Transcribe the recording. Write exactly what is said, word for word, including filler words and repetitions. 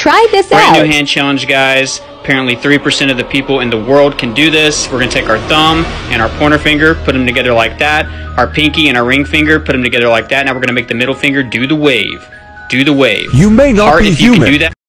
Try this right out. New hand challenge, guys. Apparently three percent of the people in the world can do this. We're going to take our thumb and our pointer finger, put them together like that. Our pinky and our ring finger, put them together like that. Now we're going to make the middle finger do the wave. Do the wave. You may not Heart, be if human. You can do that.